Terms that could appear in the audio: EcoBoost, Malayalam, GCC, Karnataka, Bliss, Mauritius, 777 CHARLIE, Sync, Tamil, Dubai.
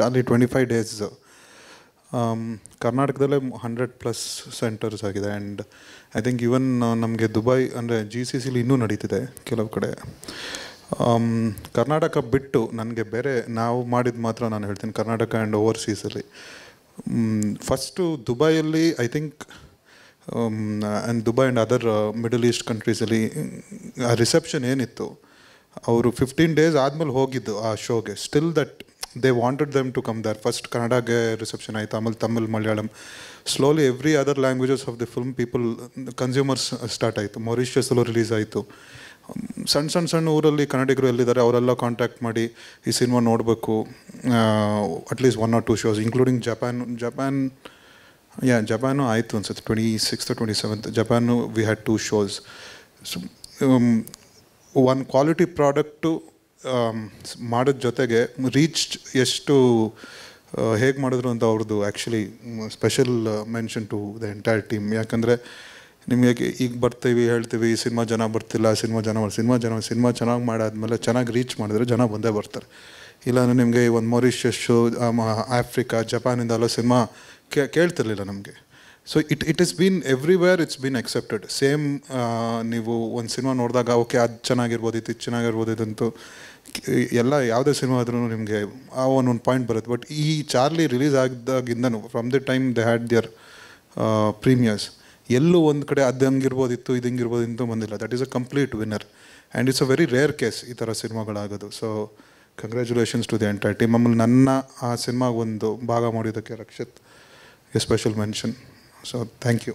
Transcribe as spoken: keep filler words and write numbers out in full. Charlie twenty-five days. Um, Karnataka one hundred plus centers and I think even uh, Dubai and G C C li innu naditide kelavu kade. Um, Karnataka bittu nanage bere naavu madid matra nanu heltene Karnataka and overseas alli. Um, first to Dubai alli I think um, and Dubai and other uh, Middle East countries alli uh, reception enittu avaru fifteen days aadmele hogiddu aa show ge still that they wanted them to come there. First Kannada reception, Tamil, Tamil, Malayalam. Slowly every other languages of the film people, consumers start. Mauritius release. Sun sun sun orally Kannadigaru contact madi. He cinema nodbeku at least one or two shows, including Japan. Japan, yeah, Japan. I think it's twenty-sixth or twenty-seventh. Japan we had two shows. So, um, one quality product to. Um, reached yes to Hague Madadru actually special mention to the entire team. Yakandre Nimyake Ig Bartevi Heltivi, Sinma Jana Bartilla, Sinma Jana, Sinma Jana, Sinma Chanang Madad Mala Chanag reach Madra Jana Bunda Barter. Ilana Nimge one Mauritius show Africa, Japan in the Sinma Keltilanamge. So it it has been everywhere. It's been accepted. Same Nivu one cinema Norda Gaoke Ad Chanagirvodit Chanagirvodidanto Yella Yada cinema Drunimge one point birth. But E Charlie release Agda Gindano from the time they had their uh, premieres. Yellow one Kada Adam Girvoditu Idingirvodinto Mandila. That is a complete winner. And it's a very rare case, Itara Cinema Galagado. So congratulations to the entire team. Mamul Nanna a cinema one though Baga Modida Kerakshit. A special mention. So, thank you.